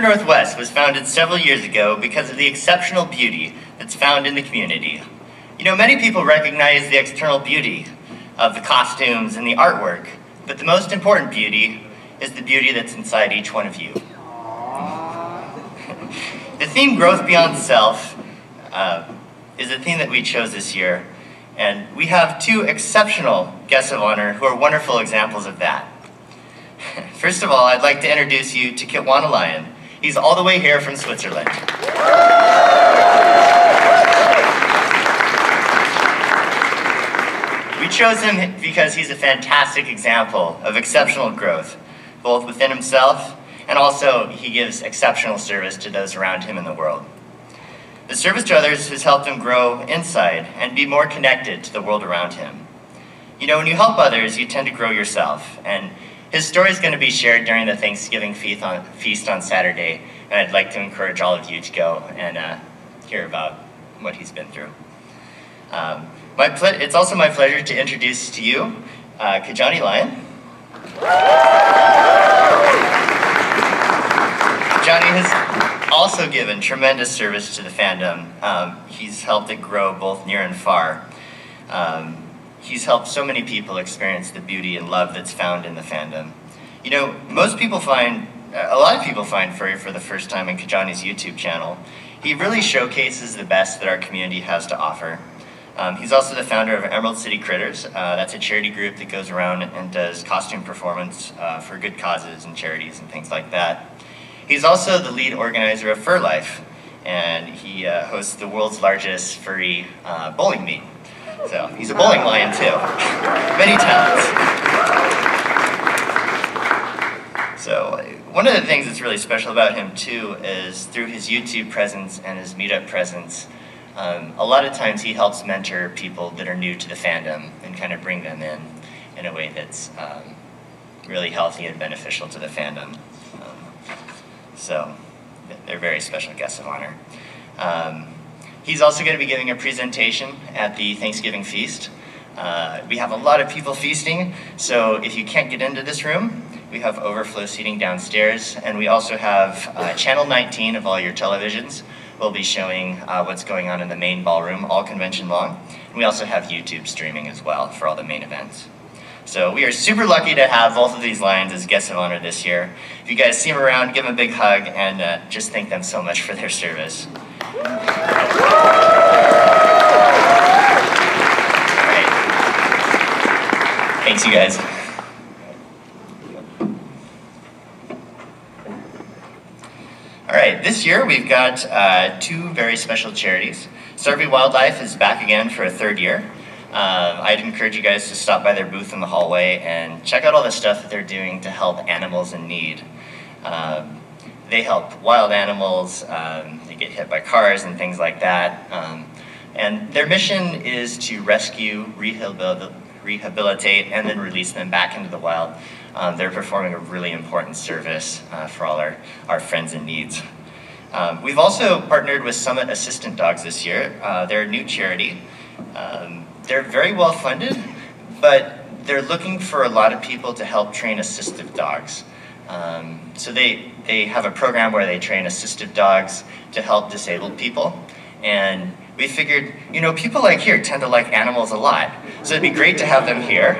Pacific Northwest was founded several years ago because of the exceptional beauty that's found in the community. You know, many people recognize the external beauty of the costumes and the artwork, but the most important beauty is the beauty that's inside each one of you. The theme, Growth Beyond Self, is a theme that we chose this year, and we have two exceptional guests of honor who are wonderful examples of that. First of all, I'd like to introduce you to Kitwana Lion. He's all the way here from Switzerland. We chose him because he's a fantastic example of exceptional growth, both within himself and also he gives exceptional service to those around him in the world. The service to others has helped him grow inside and be more connected to the world around him. You know, when you help others, you tend to grow yourself, and his story is going to be shared during the Thanksgiving feast on Saturday, and I'd like to encourage all of you to go and hear about what he's been through. It's also my pleasure to introduce to you Kijani Lion. Kijani has also given tremendous service to the fandom. He's helped it grow both near and far. He's helped so many people experience the beauty and love that's found in the fandom. You know, a lot of people find furry for the first time in Kijani's YouTube channel. He really showcases the best that our community has to offer. He's also the founder of Emerald City Critters. That's a charity group that goes around and does costume performance for good causes and charities and things like that. He's also the lead organizer of Fur Life, and he hosts the world's largest furry bowling meet. So, he's a bowling lion too. Many talents. So, one of the things that's really special about him too is through his YouTube presence and his meetup presence, a lot of times he helps mentor people that are new to the fandom and kind of bring them in a way that's really healthy and beneficial to the fandom. So, they're very special guests of honor. He's also going to be giving a presentation at the Thanksgiving feast. We have a lot of people feasting, so if you can't get into this room, we have overflow seating downstairs, and we also have channel 19 of all your televisions. We'll be showing what's going on in the main ballroom all convention long. And we also have YouTube streaming as well for all the main events. So we are super lucky to have both of these lions as guests of honor this year. If you guys see them around, give them a big hug and just thank them so much for their service. Right. Thanks, you guys. All right, this year we've got two very special charities. Survey Wildlife is back again for a third year. I'd encourage you guys to stop by their booth in the hallway and check out all the stuff that they're doing to help animals in need. They help wild animals, they get hit by cars and things like that. And their mission is to rescue, rehabilitate, and then release them back into the wild. They're performing a really important service for all our friends in need. We've also partnered with Summit Assistant Dogs this year. They're a new charity. They're very well funded, but they're looking for a lot of people to help train assistive dogs. So they have a program where they train assistive dogs to help disabled people. And we figured, you know, people like here tend to like animals a lot. So it'd be great to have them here.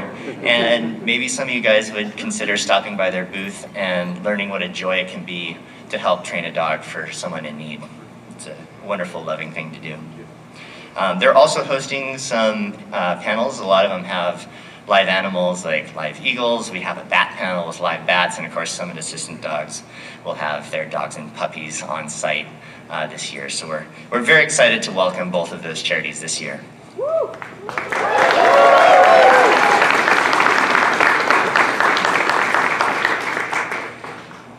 And maybe some of you guys would consider stopping by their booth and learning what a joy it can be to help train a dog for someone in need. It's a wonderful, loving thing to do. They're also hosting some panels. A lot of them have live animals like live eagles. We have a bat panel with live bats, and of course Summit Assistant Dogs will have their dogs and puppies on site this year. So we're very excited to welcome both of those charities this year. Woo!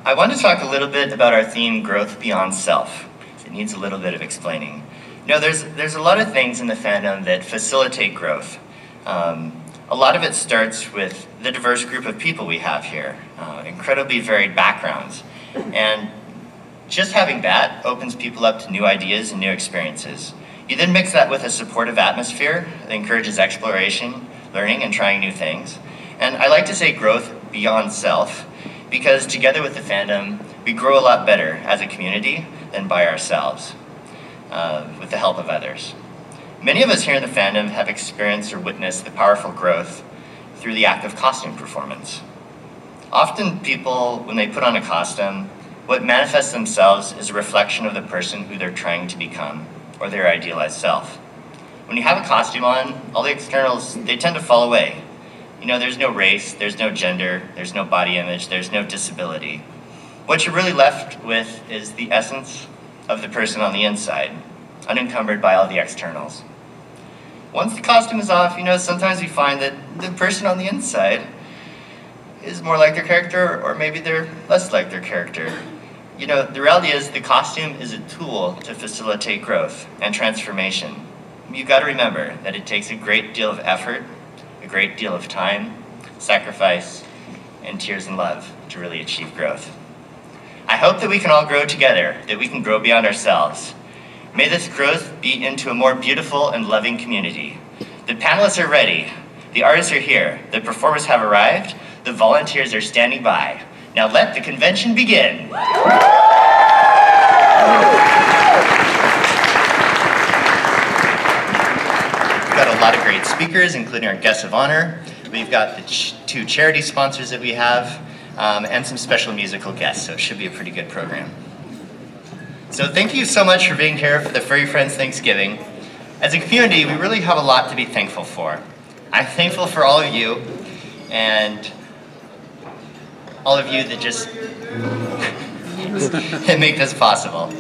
I want to talk a little bit about our theme, Growth Beyond Self. It needs a little bit of explaining. You know, there's a lot of things in the fandom that facilitate growth. A lot of it starts with the diverse group of people we have here, incredibly varied backgrounds. And just having that opens people up to new ideas and new experiences. You then mix that with a supportive atmosphere that encourages exploration, learning, and trying new things. And I like to say growth beyond self, because together with the fandom, we grow a lot better as a community than by ourselves, with the help of others. Many of us here in the fandom have experienced or witnessed the powerful growth through the act of costume performance. Often people, when they put on a costume, what manifests themselves is a reflection of the person who they're trying to become, or their idealized self. When you have a costume on, all the externals, they tend to fall away. You know, there's no race, there's no gender, there's no body image, there's no disability. What you're really left with is the essence of the person on the inside, unencumbered by all the externals. Once the costume is off, you know, sometimes we find that the person on the inside is more like their character, or maybe they're less like their character. You know, the reality is the costume is a tool to facilitate growth and transformation. You've got to remember that it takes a great deal of effort, a great deal of time, sacrifice, and tears and love to really achieve growth. I hope that we can all grow together, that we can grow beyond ourselves. May this growth be into a more beautiful and loving community. The panelists are ready, the artists are here, the performers have arrived, the volunteers are standing by. Now let the convention begin. We've got a lot of great speakers, including our guests of honor. We've got the two charity sponsors that we have, and some special musical guests, so it should be a pretty good program. So thank you so much for being here for the Furry Friends Thanksgiving. As a community, we really have a lot to be thankful for. I'm thankful for all of you, and all of you that just that make this possible.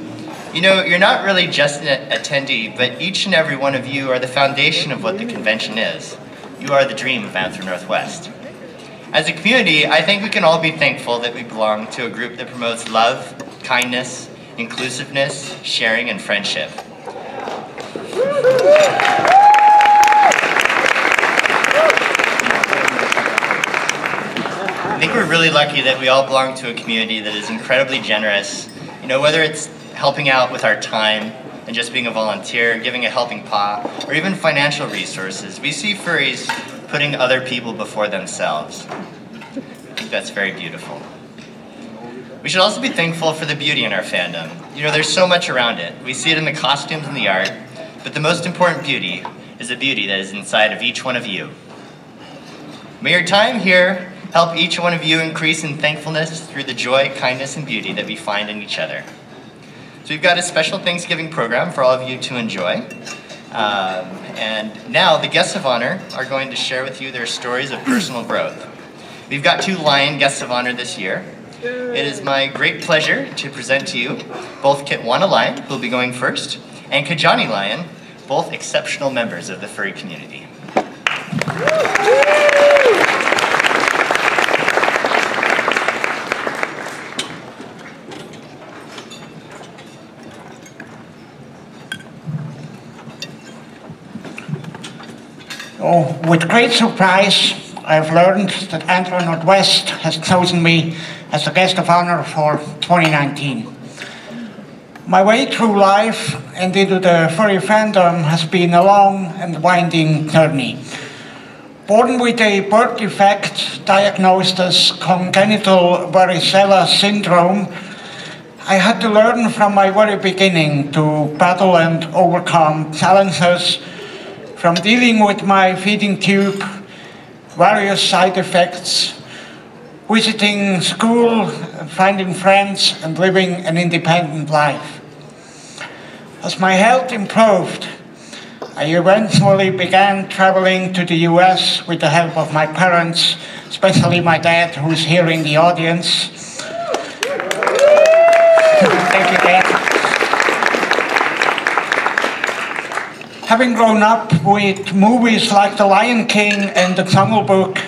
You know, you're not really just an attendee, but each and every one of you are the foundation of what the convention is. You are the dream of Anthrocon Northwest. As a community, I think we can all be thankful that we belong to a group that promotes love, kindness, inclusiveness, sharing, and friendship. I think we're really lucky that we all belong to a community that is incredibly generous. You know, whether it's helping out with our time and just being a volunteer, giving a helping paw, or even financial resources. We see furries putting other people before themselves. I think that's very beautiful. We should also be thankful for the beauty in our fandom. You know, there's so much around it. We see it in the costumes and the art, but the most important beauty is the beauty that is inside of each one of you. May your time here help each one of you increase in thankfulness through the joy, kindness, and beauty that we find in each other. So we've got a special Thanksgiving program for all of you to enjoy. And now the guests of honor are going to share with you their stories of personal growth. We've got two Lion guests of honor this year. It is my great pleasure to present to you both Kitwana Lion, who will be going first, and Kijani Lion, both exceptional members of the furry community. Oh, with great surprise, I've learned that Anthrocon Northwest has chosen me as the guest of honor for 2019. My way through life and into the furry fandom has been a long and winding journey. Born with a birth defect diagnosed as congenital varicella syndrome, I had to learn from my very beginning to battle and overcome challenges, from dealing with my feeding tube, various side effects, visiting school, finding friends, and living an independent life. As my health improved, I eventually began traveling to the US with the help of my parents, especially my dad, who's here in the audience. Thank you, Dad. Having grown up with movies like The Lion King and The Jungle Book,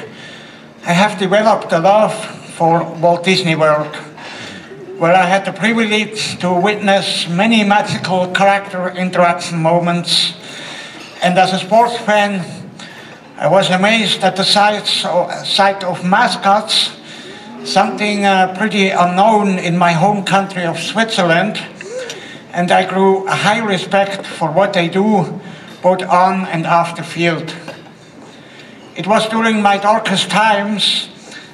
I have developed a love for Walt Disney World, where I had the privilege to witness many magical character interaction moments. And as a sports fan, I was amazed at the sight of mascots, something pretty unknown in my home country of Switzerland. And I grew a high respect for what they do, both on and off the field. It was during my darkest times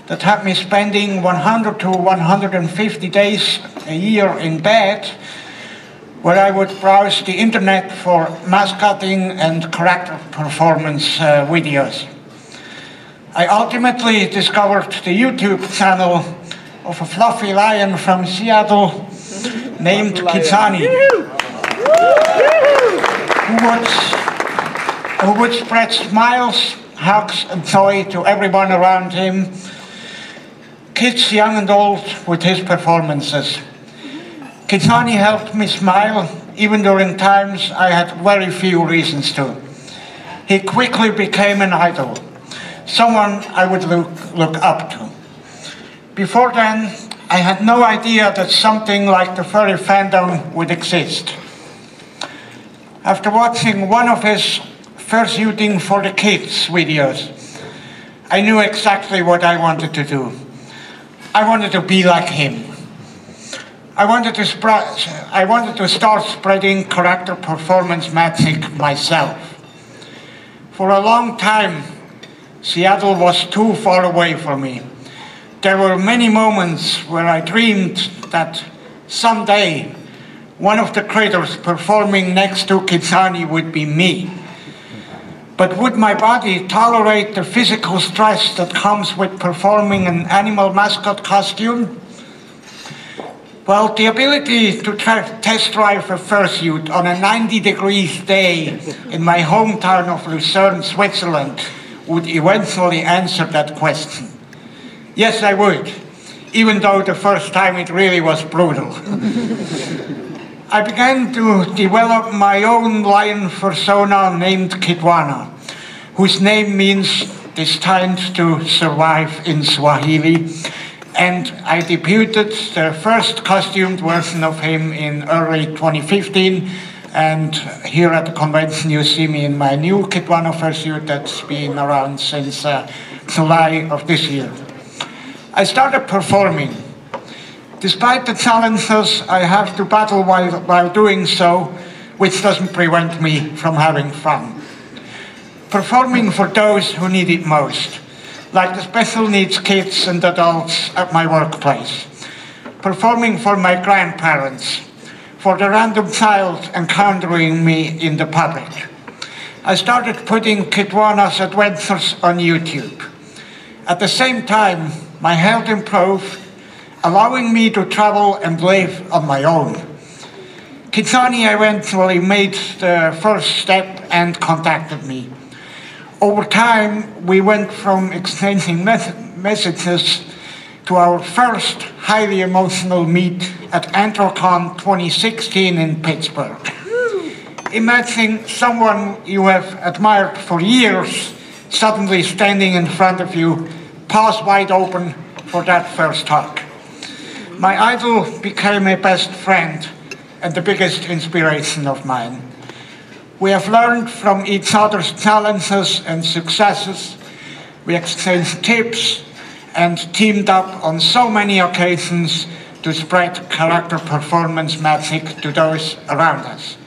That had me spending 100 to 150 days a year in bed, where I would browse the internet for mascotting and character performance videos. I ultimately discovered the YouTube channel of a fluffy lion from Seattle named Kijani, who would spread smiles, hugs and joy to everyone around him, kids young and old, with his performances. Kitwana helped me smile, even during times I had very few reasons to. He quickly became an idol, someone I would look up to. Before then, I had no idea that something like the furry fandom would exist. After watching one of his fursuiting for the kids videos, I knew exactly what I wanted to do. I wanted to be like him. I wanted to start spreading character performance magic myself. For a long time, Seattle was too far away for me. There were many moments where I dreamed that someday one of the critters performing next to Kitwana would be me. But would my body tolerate the physical stress that comes with performing an animal mascot costume? Well, the ability to test drive a fursuit on a 90 degrees day in my hometown of Lucerne, Switzerland, would eventually answer that question. Yes, I would, even though the first time it really was brutal. I began to develop my own lion persona named Kitwana, whose name means destined to survive in Swahili, and I debuted the first costumed version of him in early 2015, and here at the convention you see me in my new Kitwana fursuit that's been around since July of this year. I started performing. Despite the challenges I have to battle while doing so, which doesn't prevent me from having fun. Performing for those who need it most, like the special needs kids and adults at my workplace. Performing for my grandparents, for the random child encountering me in the public. I started putting Kitwana's adventures on YouTube. At the same time, my health improved, allowing me to travel and live on my own. Kitwana eventually made the first step and contacted me. Over time, we went from exchanging messages to our first highly emotional meet at Anthrocon 2016 in Pittsburgh. Imagine someone you have admired for years suddenly standing in front of you, paws wide open for that first talk. My idol became a best friend and the biggest inspiration of mine. We have learned from each other's challenges and successes. We exchanged tips and teamed up on so many occasions to spread character performance magic to those around us.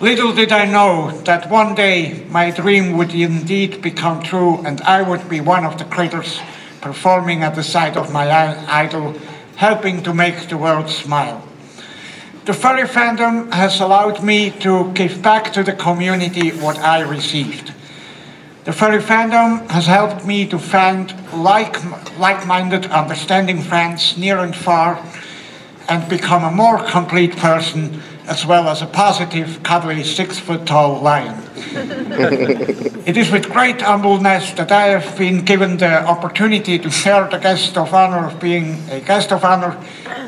Little did I know that one day my dream would indeed become true and I would be one of the critters performing at the side of my idol, helping to make the world smile. The furry fandom has allowed me to give back to the community what I received. The furry fandom has helped me to find like-minded, understanding friends near and far and become a more complete person, as well as a positive, cuddly, 6-foot-tall lion. It is with great humbleness that I have been given the opportunity to share the guest of honor of being a guest of honor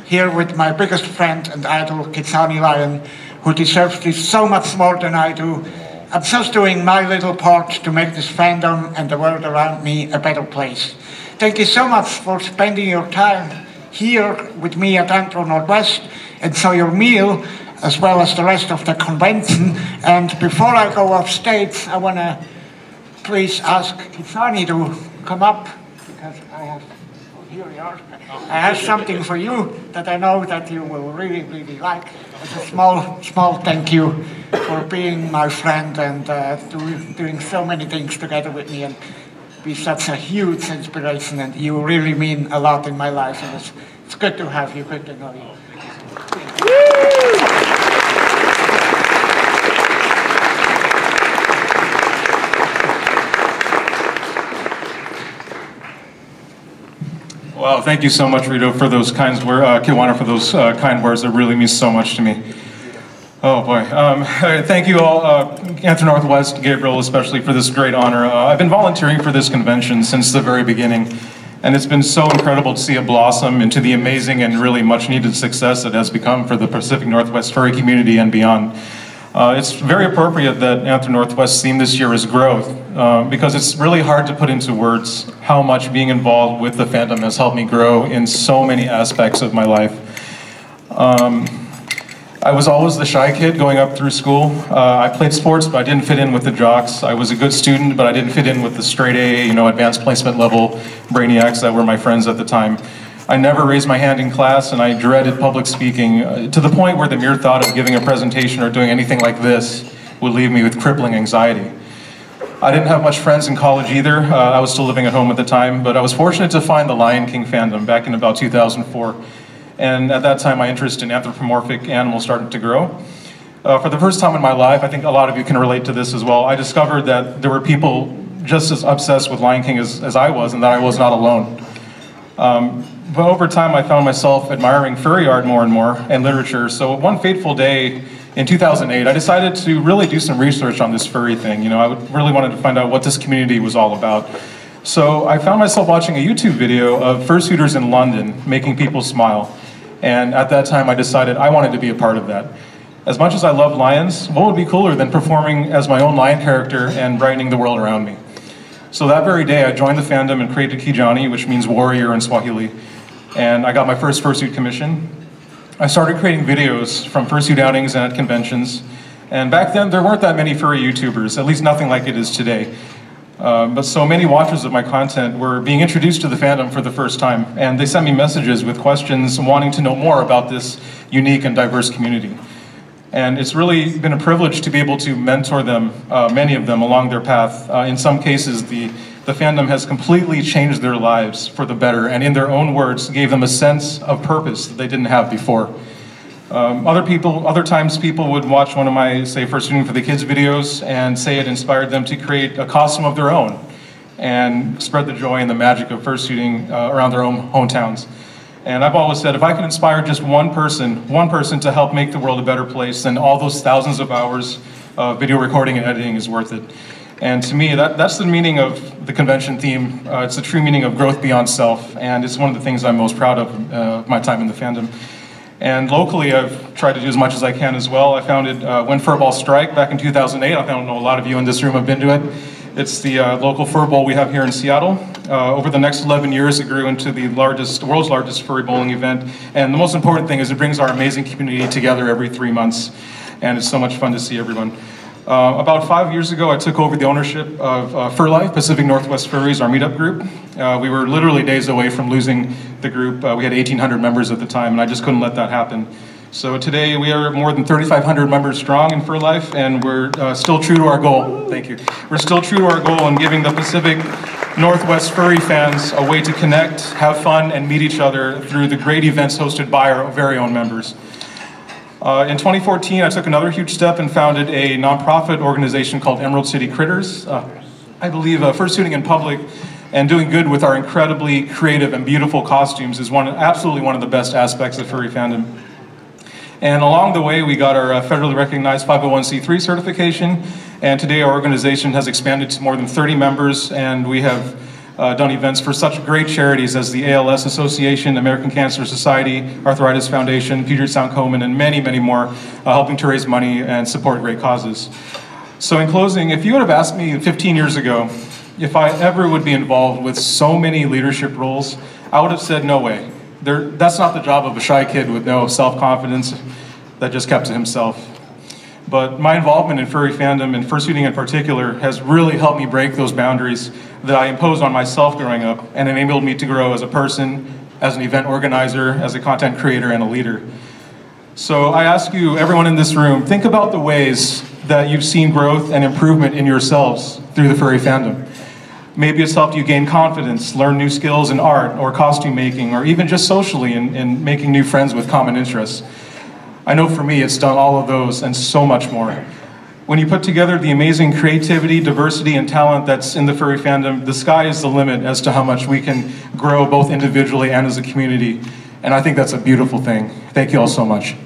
here with my biggest friend and idol, Kijani Lion, who deserves this so much more than I do. I'm just doing my little part to make this fandom and the world around me a better place. Thank you so much for spending your time here with me at Antro Northwest, and so your meal, as well as the rest of the convention. And before I go off stage, I want to please ask Kitwana to come up, because I have, oh, here you are. I have something for you that I know that you will really, really like. It's a small thank you for being my friend and doing so many things together with me. And be such a huge inspiration, and you really mean a lot in my life, and it's good to have you, good to know you. Well, thank you so much, Rito, for those kind words, Kitwana, for those kind words. It really means so much to me. Oh boy. Thank you all, Cancer Northwest, Gabriel especially, for this great honor. I've been volunteering for this convention since the very beginning, and it's been so incredible to see it blossom into the amazing and really much needed success it has become for the Pacific Northwest furry community and beyond. It's very appropriate that Anthrocon Northwest theme this year is growth, because it's really hard to put into words how much being involved with the fandom has helped me grow in so many aspects of my life. I was always the shy kid going up through school. I played sports, but I didn't fit in with the jocks. I was a good student, but I didn't fit in with the straight A, you know, advanced placement level brainiacs that were my friends at the time. I never raised my hand in class, and I dreaded public speaking, to the point where the mere thought of giving a presentation or doing anything like this would leave me with crippling anxiety. I didn't have much friends in college either. I was still living at home at the time, but I was fortunate to find the Lion King fandom back in about 2004. And at that time, my interest in anthropomorphic animals started to grow. For the first time in my life, I think a lot of you can relate to this as well, I discovered that there were people just as obsessed with Lion King as I was, and that I was not alone. But over time, I found myself admiring furry art more and more, and literature. So one fateful day in 2008, I decided to really do some research on this furry thing. You know, I really wanted to find out what this community was all about. So I found myself watching a YouTube video of fursuiters in London making people smile. And at that time, I decided I wanted to be a part of that. As much as I love lions, what would be cooler than performing as my own lion character and brightening the world around me? So that very day, I joined the fandom and created Kijani, which means warrior in Swahili. And I got my first fursuit commission. I started creating videos from fursuit outings and at conventions. And back then, there weren't that many furry YouTubers, at least nothing like it is today. But so many watchers of my content were being introduced to the fandom for the first time. And they sent me messages with questions wanting to know more about this unique and diverse community. And it's really been a privilege to be able to mentor them, many of them, along their path. In some cases, the fandom has completely changed their lives for the better, and in their own words, gave them a sense of purpose that they didn't have before. Other times people would watch one of my, say, Fursuiting for the Kids videos and say it inspired them to create a costume of their own and spread the joy and the magic of fursuiting around their own hometowns. And I've always said, if I can inspire just one person to help make the world a better place, then all those thousands of hours of video recording and editing is worth it. And to me, that's the meaning of the convention theme. It's the true meaning of growth beyond self, and it's one of the things I'm most proud of my time in the fandom. And locally, I've tried to do as much as I can as well. I founded When Furball Strike back in 2008. I don't know, a lot of you in this room have been to it. It's the local fur bowl we have here in Seattle. Over the next 11 years, it grew into the world's largest furry bowling event. And the most important thing is it brings our amazing community together every 3 months. And it's so much fun to see everyone. About 5 years ago, I took over the ownership of Fur Life, Pacific Northwest Furries, our meetup group. We were literally days away from losing the group. We had 1,800 members at the time, and I just couldn't let that happen. So today, we are more than 3,500 members strong in Fur Life, and we're still true to our goal. Thank you. We're still true to our goal in giving the Pacific Northwest Furry fans a way to connect, have fun, and meet each other through the great events hosted by our very own members. In 2014, I took another huge step and founded a nonprofit organization called Emerald City Critters. I believe fursuiting in public and doing good with our incredibly creative and beautiful costumes is absolutely one of the best aspects of furry fandom. And along the way, we got our federally recognized 501c3 certification, and today our organization has expanded to more than 30 members, and we have done events for such great charities as the ALS Association, American Cancer Society, Arthritis Foundation, Susan G. Komen, and many, many more, helping to raise money and support great causes. So in closing, if you would have asked me 15 years ago if I ever would be involved with so many leadership roles, I would have said no way. That's not the job of a shy kid with no self-confidence that just kept to himself. But my involvement in furry fandom, and fursuiting in particular, has really helped me break those boundaries that I imposed on myself growing up, and enabled me to grow as a person, as an event organizer, as a content creator, and a leader. So I ask you, everyone in this room, think about the ways that you've seen growth and improvement in yourselves through the furry fandom. Maybe it's helped you gain confidence, learn new skills in art or costume making, or even just socially in making new friends with common interests. I know for me, it's done all of those and so much more. When you put together the amazing creativity, diversity, and talent that's in the furry fandom, the sky is the limit as to how much we can grow both individually and as a community. And I think that's a beautiful thing. Thank you all so much.